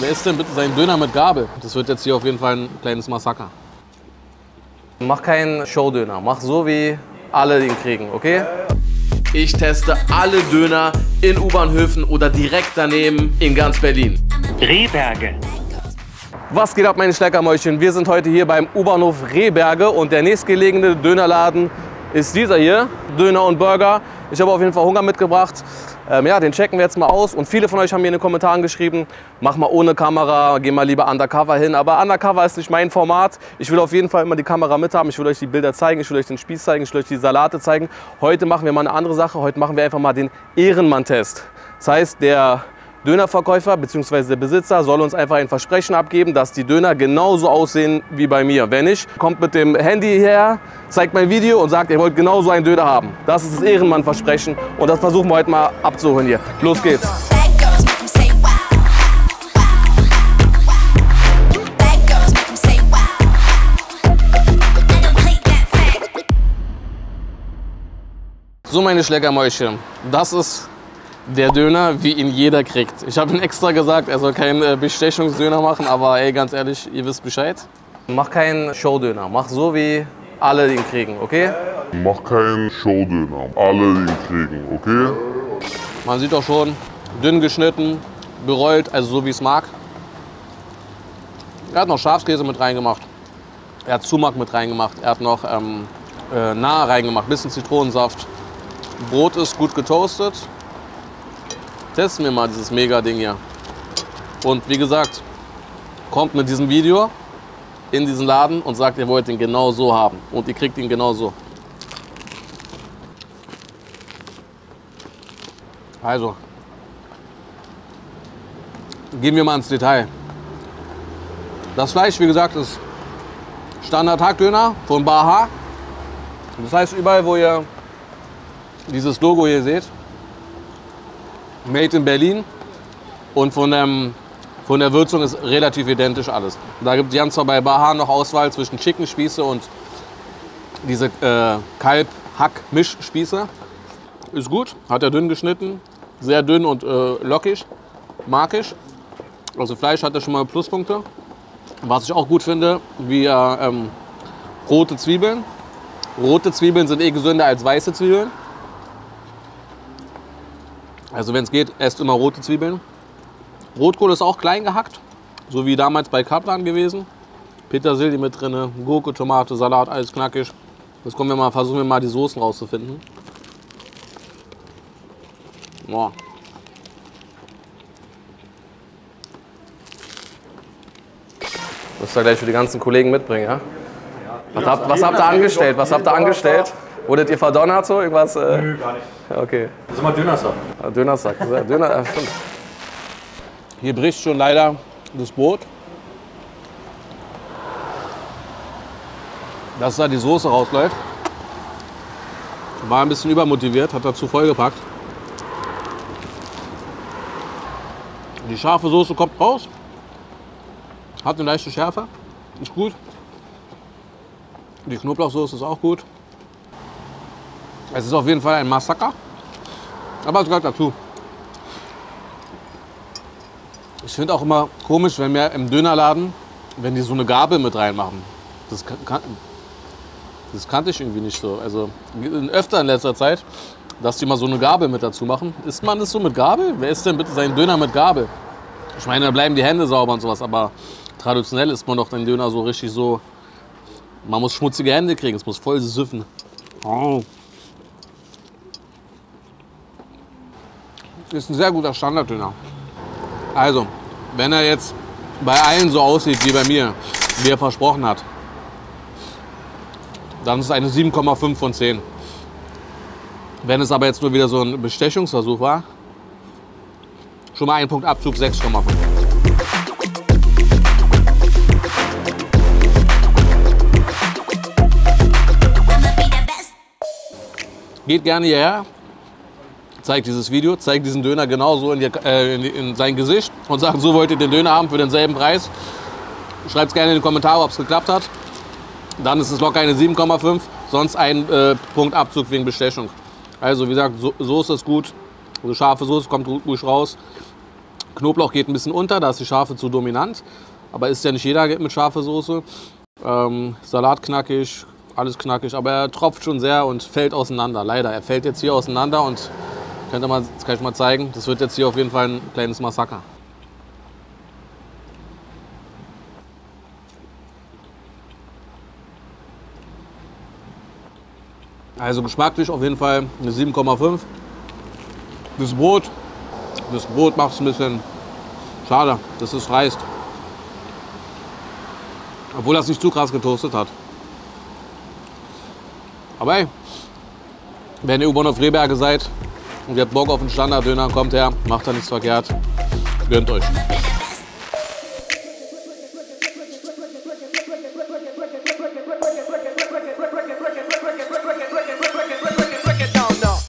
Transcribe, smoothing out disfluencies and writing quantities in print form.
Wer isst denn bitte seinen Döner mit Gabel? Das wird jetzt hier auf jeden Fall ein kleines Massaker. Mach keinen Showdöner, mach so wie alle den kriegen, okay? Ich teste alle Döner in U-Bahnhöfen oder direkt daneben in ganz Berlin. Rehberge. Was geht ab, meine Schleckermäulchen? Wir sind heute hier beim U-Bahnhof Rehberge und der nächstgelegene Dönerladen ist dieser hier, Döner und Burger. Ich habe auf jeden Fall Hunger mitgebracht. Ja, den checken wir jetzt mal aus. Und viele von euch haben mir in den Kommentaren geschrieben, mach mal ohne Kamera, geh mal lieber undercover hin. Aber undercover ist nicht mein Format. Ich will auf jeden Fall immer die Kamera mit haben. Ich will euch die Bilder zeigen, ich will euch den Spieß zeigen, ich will euch die Salate zeigen. Heute machen wir mal eine andere Sache. Heute machen wir einfach mal den Ehrenmann-Test. Das heißt, der Dönerverkäufer bzw. der Besitzer soll uns einfach ein Versprechen abgeben, dass die Döner genauso aussehen wie bei mir. Wenn nicht, kommt mit dem Handy hierher, zeigt mein Video und sagt, ihr wollt genauso einen Döner haben. Das ist das Ehrenmann-Versprechen und das versuchen wir heute mal abzuholen hier. Los geht's! So, meine Schleckermäulchen, das ist der Döner, wie ihn jeder kriegt. Ich habe ihm extra gesagt, er soll keinen Bestechungsdöner machen, aber ey, ganz ehrlich, ihr wisst Bescheid. Mach keinen Showdöner, mach so wie alle ihn kriegen, okay? Mach keinen Showdöner, alle ihn kriegen, okay? Man sieht doch schon, dünn geschnitten, berollt, also so wie es mag. Er hat noch Schafskäse mit reingemacht, er hat Zumak mit reingemacht, er hat noch Nahe reingemacht, bisschen Zitronensaft. Brot ist gut getoastet. Testen wir mal dieses Mega-Ding hier. Und wie gesagt, kommt mit diesem Video in diesen Laden und sagt, ihr wollt ihn genau so haben. Und ihr kriegt ihn genau so. Also, gehen wir mal ins Detail. Das Fleisch, wie gesagt, ist Standard-Hackdöner von Baha. Das heißt, überall, wo ihr dieses Logo hier seht, Made in Berlin, und von der Würzung ist relativ identisch alles. Die haben zwar bei Baha noch Auswahl zwischen Chicken-Spieße und diese Kalb-Hack-Mischspieße. Ist gut, hat er dünn geschnitten, sehr dünn und lockig, markig. Also Fleisch hat er schon mal Pluspunkte. Was ich auch gut finde, wie rote Zwiebeln. Rote Zwiebeln sind eh gesünder als weiße Zwiebeln. Also wenn es geht, esst immer rote Zwiebeln. Rotkohl ist auch klein gehackt, so wie damals bei Kaplan gewesen. Petersilie mit drin, Gurke, Tomate, Salat, alles knackig. Jetzt kommen wir mal, versuchen wir mal die Soßen rauszufinden. Boah. Musst du gleich für die ganzen Kollegen mitbringen, ja? Was habt ihr angestellt? Was habt ihr angestellt? Wurdet ihr verdonnert so? Irgendwas? Nö, gar nicht. Okay. Das ist immer Dönersack. Ja, Dönersack. Döner, stimmt. Hier bricht schon leider das Brot. Dass da die Soße rausläuft. War ein bisschen übermotiviert, hat dazu vollgepackt. Die scharfe Soße kommt raus. Hat eine leichte Schärfe. Ist gut. Die Knoblauchsoße ist auch gut. Es ist auf jeden Fall ein Massaker, aber es gehört dazu. Ich finde auch immer komisch, wenn wir im Dönerladen, wenn die so eine Gabel mit reinmachen. Das kannte ich irgendwie nicht so. Also öfter in letzter Zeit, dass die mal so eine Gabel mit dazu machen. Isst man das so mit Gabel? Wer isst denn bitte seinen Döner mit Gabel? Ich meine, da bleiben die Hände sauber und sowas, aber traditionell isst man doch den Döner so richtig so. Man muss schmutzige Hände kriegen, es muss voll süffen. Oh. Ist ein sehr guter Standarddöner. Also, wenn er jetzt bei allen so aussieht wie bei mir, wie er versprochen hat, dann ist es eine 7,5 von 10. Wenn es aber jetzt nur wieder so ein Bestechungsversuch war, schon mal ein Punkt Abzug, 6,5. Geht gerne hierher. Zeigt dieses Video, zeigt diesen Döner genauso in sein Gesicht und sagt, so wollt ihr den Döner haben für denselben Preis. Schreibt es gerne in die Kommentare, ob es geklappt hat. Dann ist es locker eine 7,5, sonst ein Punkt Abzug wegen Bestechung. Also wie gesagt, Soße ist gut, also scharfe Soße kommt gut raus. Knoblauch geht ein bisschen unter, da ist die Schärfe zu dominant. Aber isst ja nicht jeder mit scharfer Soße. Salat knackig, alles knackig, aber er tropft schon sehr und fällt auseinander, leider. Er fällt jetzt hier auseinander und das kann ich mal zeigen, das wird jetzt hier auf jeden Fall ein kleines Massaker. Also geschmacklich auf jeden Fall eine 7,5. Das Brot macht es ein bisschen schade, dass es reißt. Obwohl das nicht zu krass getoastet hat. Aber hey, wenn ihr U-Bahn auf Rehberge seid und ihr habt Bock auf einen Standarddöner, kommt her, macht da nichts verkehrt, gönnt euch.